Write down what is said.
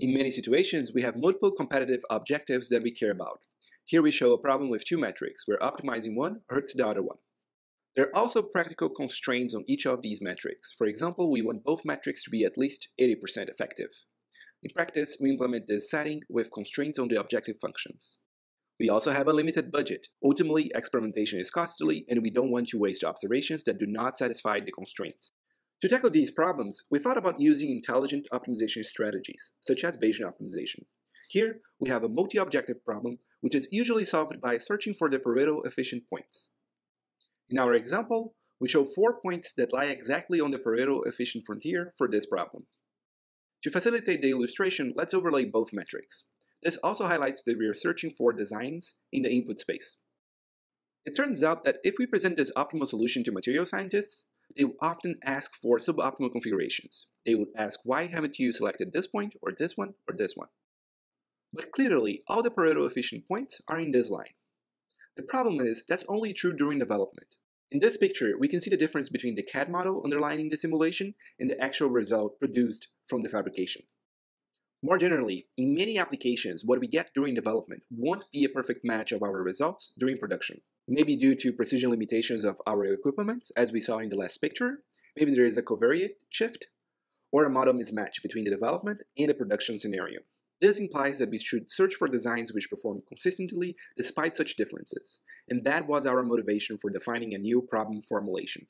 In many situations, we have multiple competitive objectives that we care about. Here we show a problem with two metrics, where optimizing one hurts the other one. There are also practical constraints on each of these metrics. For example, we want both metrics to be at least 80% effective. In practice, we implement this setting with constraints on the objective functions. We also have a limited budget. Ultimately, experimentation is costly, and we don't want to waste observations that do not satisfy the constraints. To tackle these problems, we thought about using intelligent optimization strategies, such as Bayesian optimization. Here, we have a multi-objective problem, which is usually solved by searching for the Pareto efficient points. In our example, we show 4 points that lie exactly on the Pareto efficient frontier for this problem. To facilitate the illustration, let's overlay both metrics. This also highlights that we are searching for designs in the input space. It turns out that if we present this optimal solution to material scientists, they will often ask for suboptimal configurations. They would ask, why haven't you selected this point, or this one, or this one? But clearly, all the Pareto efficient points are in this line. The problem is, that's only true during development. In this picture, we can see the difference between the CAD model underlying the simulation and the actual result produced from the fabrication. More generally, in many applications, what we get during development won't be a perfect match of our results during production. Maybe due to precision limitations of our equipment, as we saw in the last picture, maybe there is a covariate shift, or a model mismatch between the development and the production scenario. This implies that we should search for designs which perform consistently despite such differences, and that was our motivation for defining a new problem formulation.